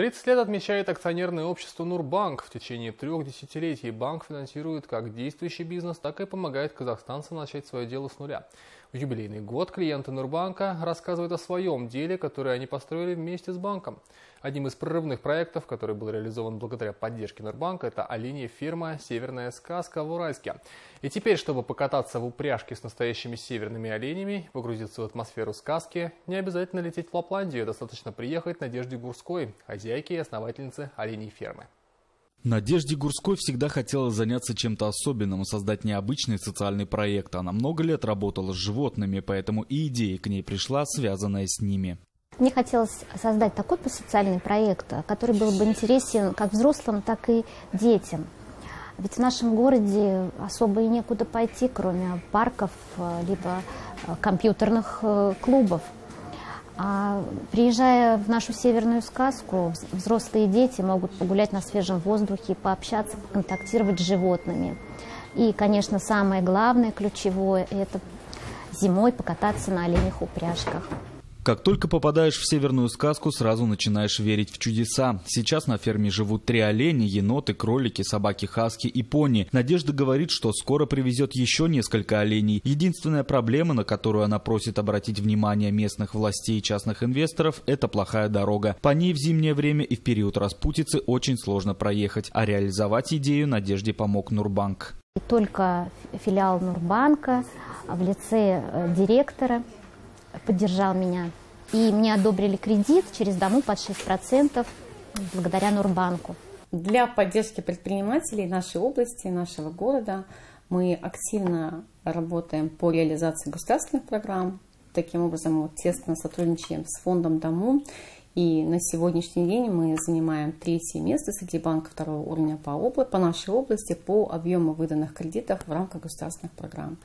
30 лет отмечает акционерное общество «Нурбанк». В течение 3 десятилетий банк финансирует как действующий бизнес, так и помогает казахстанцам начать свое дело с нуля. В юбилейный год клиенты «Нурбанка» рассказывают о своем деле, которое они построили вместе с банком. Одним из прорывных проектов, который был реализован благодаря поддержке «Нурбанка», это оленья ферма «Северная сказка» в Уральске. И теперь, чтобы покататься в упряжке с настоящими северными оленями, погрузиться в атмосферу сказки, не обязательно лететь в Лапландию, достаточно приехать к Надежде Гурской, хозяйке и основательнице оленей фермы. Надежде Гурской всегда хотелось заняться чем-то особенным, создать необычный социальный проект. Она много лет работала с животными, поэтому и идея к ней пришла, связанная с ними. Мне хотелось создать такой социальный проект, который был бы интересен как взрослым, так и детям. Ведь в нашем городе особо и некуда пойти, кроме парков, либо компьютерных клубов. А приезжая в нашу северную сказку, взрослые дети могут погулять на свежем воздухе, пообщаться, контактировать с животными. И, конечно, самое главное, ключевое, это зимой покататься на оленьих упряжках. Как только попадаешь в северную сказку, сразу начинаешь верить в чудеса. Сейчас на ферме живут 3 оленя, еноты, кролики, собаки хаски и пони. Надежда говорит, что скоро привезет еще несколько оленей. Единственная проблема, на которую она просит обратить внимание местных властей и частных инвесторов, это плохая дорога. По ней в зимнее время и в период распутицы очень сложно проехать. А реализовать идею Надежде помог «Нурбанк». И только филиал «Нурбанка» в лице директора поддержал меня. И мне одобрили кредит через Дому под 6% благодаря «Нурбанку». Для поддержки предпринимателей нашей области, нашего города мы активно работаем по реализации государственных программ. Таким образом, мы тесно сотрудничаем с фондом «Дому». И на сегодняшний день мы занимаем 3-е место среди банков 2-го уровня по нашей области по объему выданных кредитов в рамках государственных программ.